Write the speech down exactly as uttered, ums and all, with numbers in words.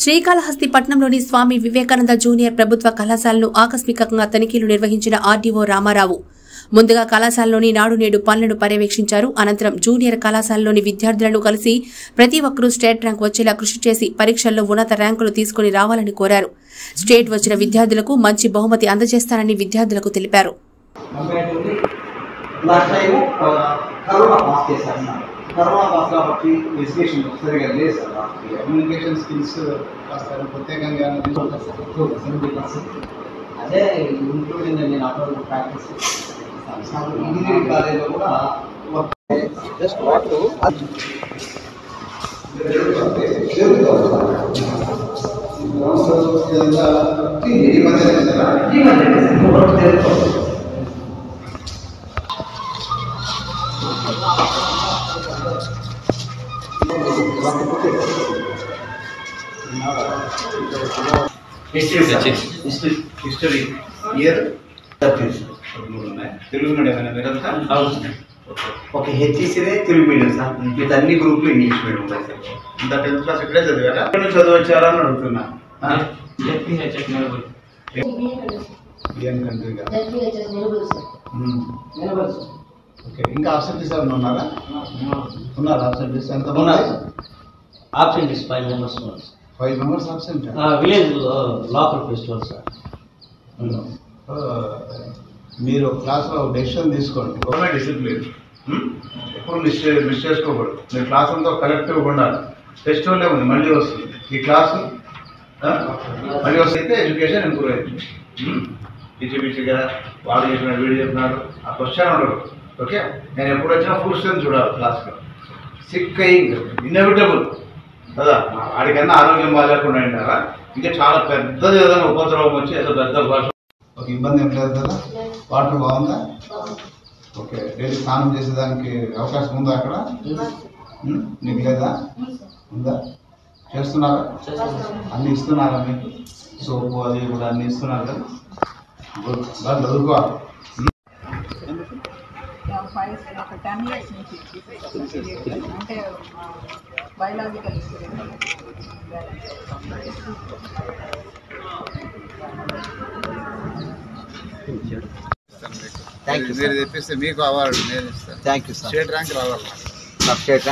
శ్రీకాళహస్తి పట్టణంలోని స్వామి వివేకానంద జూనియర్ ప్రభుత్వ కళాశాలను ఆకస్మికంగా తనిఖీలు నిర్వహించిన ఆర్డీఓ రామారావు ముందుగా కళాశాలలోని నాడు నేడు పనులను పర్యవేక్షించారు. అనంతరం జూనియర్ కళాశాలలోని విద్యార్థులను కలిసి ప్రతి ఒక్కరూ స్టేట్ ర్యాంక్ వచ్చేలా కృషి చేసి పరీక్షల్లో ఉన్నత ర్యాంకులు తీసుకుని రావాలని కోరారు. స్టేట్ వచ్చిన విద్యార్థులకు మంచి బహుమతి అందజేస్తానని విద్యార్థులకు తెలిపారు. కరోనా పాస్ కాబట్టి ఎడ్యుకేషన్ సరిగా లేదు సార్. కమ్యూనికేషన్ స్కిల్స్ కాస్తారు ప్రత్యేకంగా అదే ఇంక్లూడింగ్ నేను అటువంటి ప్రాక్టీస్ ఇంజనీరింగ్ కాలేజ్లో కూడా just water history year Telugu medium ఒక హెచ్ఈసీనే తెలుగు మీడియం సార్. మిగతా అన్ని గ్రూప్లు ఇంగ్లీష్ మీడియం ఉంటాయి సార్. ఇంత టెన్త్ క్లాస్ ఇక్కడే చదివారా, ఎక్కడ నుంచి చదివచ్చారా అని అడుగుతున్నా. ఓకే, ఇంకా ఆబ్సెంటీస్ ఏమైనా ఉన్నారా? ఉన్నారు ఆబ్సెంటీస్. ఎంత ఉన్నారు ఆబ్సెంటీస్? ఫైవ్ మెంబర్స్ ఉన్నారు. Five members absent village local festival sir. మీరు క్లాస్లో డెసిషన్ తీసుకోండి. గవర్నమెంట్ డిసిప్లిన్ ఎప్పుడు మిస్ మిస్ చేసుకోకూడదు. మీరు క్లాస్ అంతా కలెక్టివ్గా ఉండాలి. ఫెస్టివల్ ఉంది, మళ్ళీ వస్తుంది ఈ క్లాసు, మళ్ళీ వస్తే ఎడ్యుకేషన్ ఇంప్రూవ్ అవుతుంది. పిచ్చిపిచ్చిగా వాళ్ళు చెప్పినారు, వీడు చెప్పినారు, ఆ క్వశ్చన్ ఉండదు. ఓకే, నేను ఎప్పుడు వచ్చినా ఫుల్ స్ట్రెంత్ చూడాలి క్లాస్లో. సిక్ అయ్యింగ్ ఇన్ఎవిటబుల్ కదా, వాడికన్నా ఆరోగ్యం బాగాలేకుండా అంటారా. ఇంకా చాలా పెద్దది ఏదైనా ఉపద్రవం వచ్చి ఏదో పెద్ద ఒక ఇబ్బంది ఏం లేదు కదా. వాటర్ బాగుందా? ఓకే, డైలీ స్నానం చేసేదానికి అవకాశం ఉందా? అక్కడ నీకు లేదా? ఉందా? చేస్తున్నారా? అన్నీ ఇస్తున్నారా మీకు? సోపు అది కూడా అన్నీ ఇస్తున్నారు కదా. బాగా చదువుకోవాలి. అంటే బయలాజికల్ మీరు తెప్పిస్తే మీకు అవార్డు నేను ఇస్తాను. Thank you sir. State rank రావాలి.